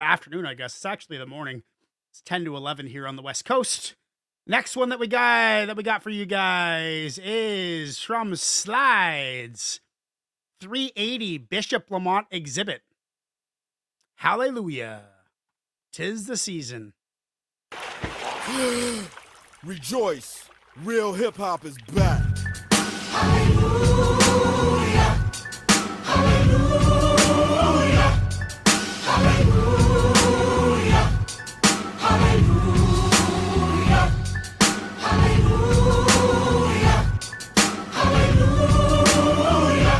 afternoon, I guess. It's actually the morning. It's 10 to 11 here on the West Coast. Next one that we got for you guys is from Slides 380 Bishop Lamont Xzibit. Hallelujah. 'Tis the season. Rejoice. Real hip hop is back. Hallelujah. Hallelujah. Hallelujah. Hallelujah. Hallelujah. Hallelujah. Hallelujah.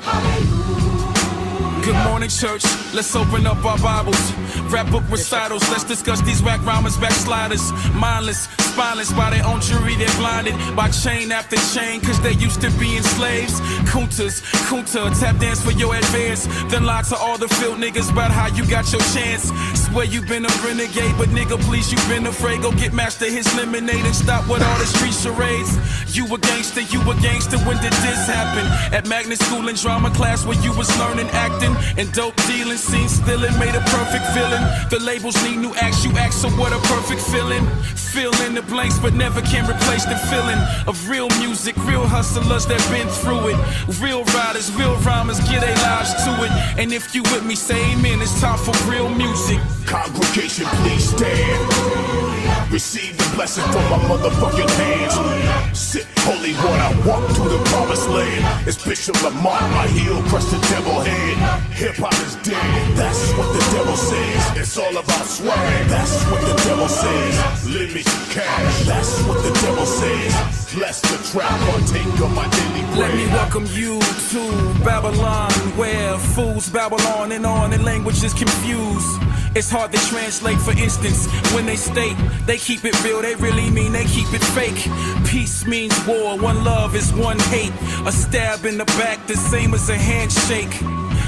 Hallelujah. Good morning, church. Let's open up our Bibles. Rap book recitals, let's discuss these whack rhymers, backsliders, mindless, spineless, by their own jury, they're blinded by chain after chain, cause they used to being slaves. Kuntas, Kunta, tap dance for your advance, then lie to all the field niggas about how you got your chance. Swear you been a renegade, but nigga please you been afraid, go get master his lemonade and stop with all the street charades. You a gangster, when did this happen? At magnet school and drama class where you was learning acting, and dope dealing, scene stealing, made a perfect feeling. The labels need new acts, you act, so what a perfect feeling. Fill in the blanks, but never can replace the feeling of real music, real hustlers that been through it. Real riders, real rhymers, give their lives to it. And if you with me, say amen, it's time for real music. Congregation, please stand. Receive the blessing from my motherfucking hands. Sip holy water, walk through the promised land. It's Bishop Lamont, my heel, crush the devil head. Hip-hop is dead, that's what the devil says. It's all about swag, that's what the devil says. Limit your cash, that's what the devil says. Bless the trap or take up my daily bread. Let me welcome you to Babylon, where fools babble on and language is confused. It's hard to translate, for instance, when they state they keep it real, they really mean they keep it fake. Peace means war, one love is one hate. A stab in the back, the same as a handshake.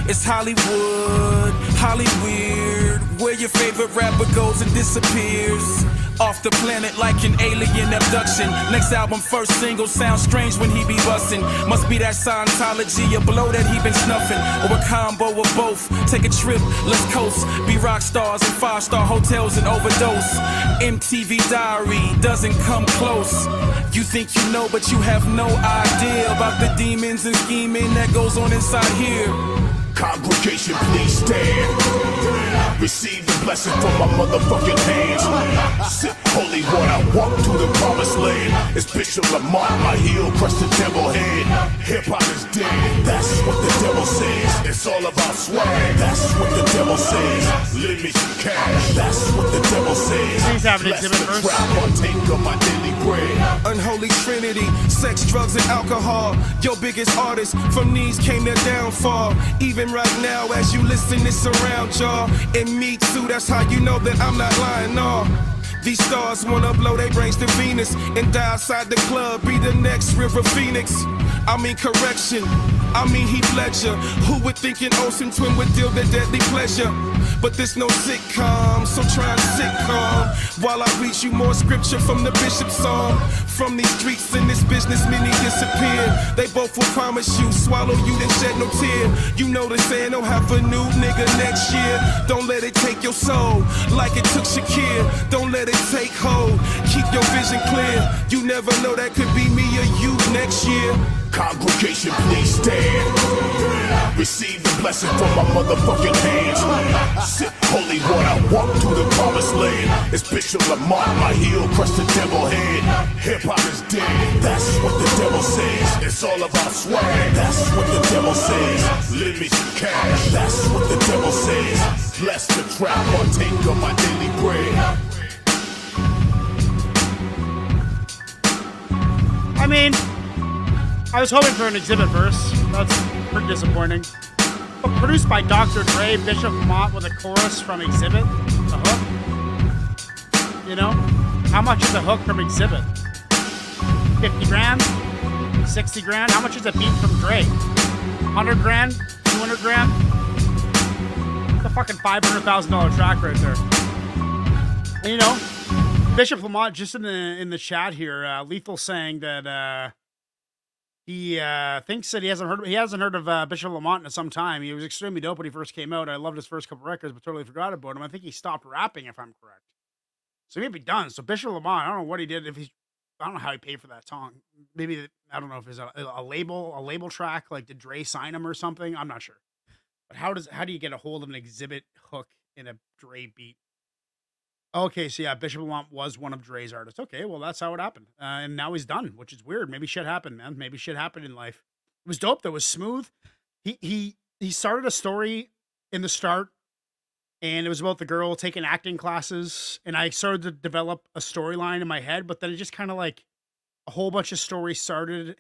It's Hollywood, Hollyweird, where your favorite rapper goes and disappears off the planet like an alien abduction. Next album, first single, sounds strange when he be bussin'. Must be that Scientology, a blow that he been snuffin', or a combo of both. Take a trip, let's coast, be rock stars in five-star hotels and overdose. MTV diary doesn't come close. You think you know, but you have no idea about the demons and scheming that goes on inside here. Congregation, please stand. Receive the blessing from my motherfucking hands. Sip holy water, walk through the promised land. It's Bishop Lamont, my heel, crush the devil head. Hip-hop is dead, that's what the devil says. It's all about swag, that's what the devil says. Limit your cash, that's what the devil says. Please have an exhibit first. Partake of my daily bread. Unholy trinity, sex, drugs, and alcohol. Your biggest artists, from these came their downfall. Even right now as you listen, it's around y'all, and me too, that's how you know that I'm not lying. All these stars wanna blow their brains to Venus and die outside the club, be the next River Phoenix. I mean correction, I mean Heath Ledger. Who would think an ocean twin would deal their deadly pleasure? But there's no sitcom, so try and sit calm while I read you more scripture from the bishop's psalm. From these streets in this business, many disappeared. They both will promise you, swallow you, then shed no tear. You know the saying, don't have a new nigga next year. Don't let it take your soul, like it took Shakira. Don't let it take hold, keep your vision clear. You never know, that could be me or you next year. Congregation, please stand. Receive the blessing from my motherfucking hands. Sip holy water, walk through the promised land. It's Bishop Lamont, my heel, crush the devil head. Hip-hop is dead, that's what the devil says. It's all about swag, that's what the devil says. Limit your cash, that's what the devil says. Bless the trap, partake of my daily bread. I mean, I was hoping for an exhibit verse. That's pretty disappointing. But produced by Dr. Dre, Bishop Lamont with a chorus from Xzibit, the hook. You know, how much is a hook from Xzibit? 50 grand? 60 grand? How much is a beat from Dre? 100 grand? 200 grand? It's a fucking $500,000 track right there. And you know, Bishop Lamont just in the chat here, Lethal saying that He thinks that he hasn't heard of Bishop Lamont in some time. He was extremely dope when he first came out. I loved his first couple records, but totally forgot about him. I think he stopped rapping, if I'm correct. So he may be done. So Bishop Lamont, I don't know what he did. I don't know how he paid for that song. Maybe I don't know if it's a label track. Like, did Dre sign him or something? I'm not sure. But how do you get a hold of an Xzibit hook in a Dre beat? Okay, so yeah, Bishop Lamont was one of Dre's artists. Okay, well, that's how it happened. And now he's done, which is weird. Maybe shit happened, man. Maybe shit happened in life. It was dope, though. It was smooth. He started a story in the start, and it was about the girl taking acting classes. And I started to develop a storyline in my head, but then it just kind of like a whole bunch of stories started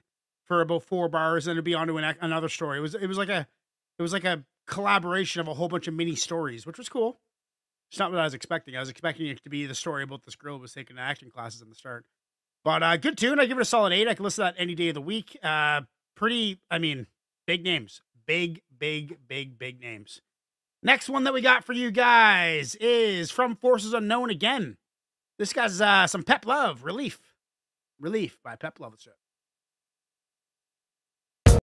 for about 4 bars, and it'd be onto another story. It was like a collaboration of a whole bunch of mini stories, which was cool. It's not what I was expecting. I was expecting it to be the story about this girl who was taking acting classes in the start. But good tune. I give it a solid 8. I can listen to that any day of the week. Big names. Big names. Next one that we got for you guys is from Forces Unknown again. This guy's some Pep Love. Relief by Pep Love.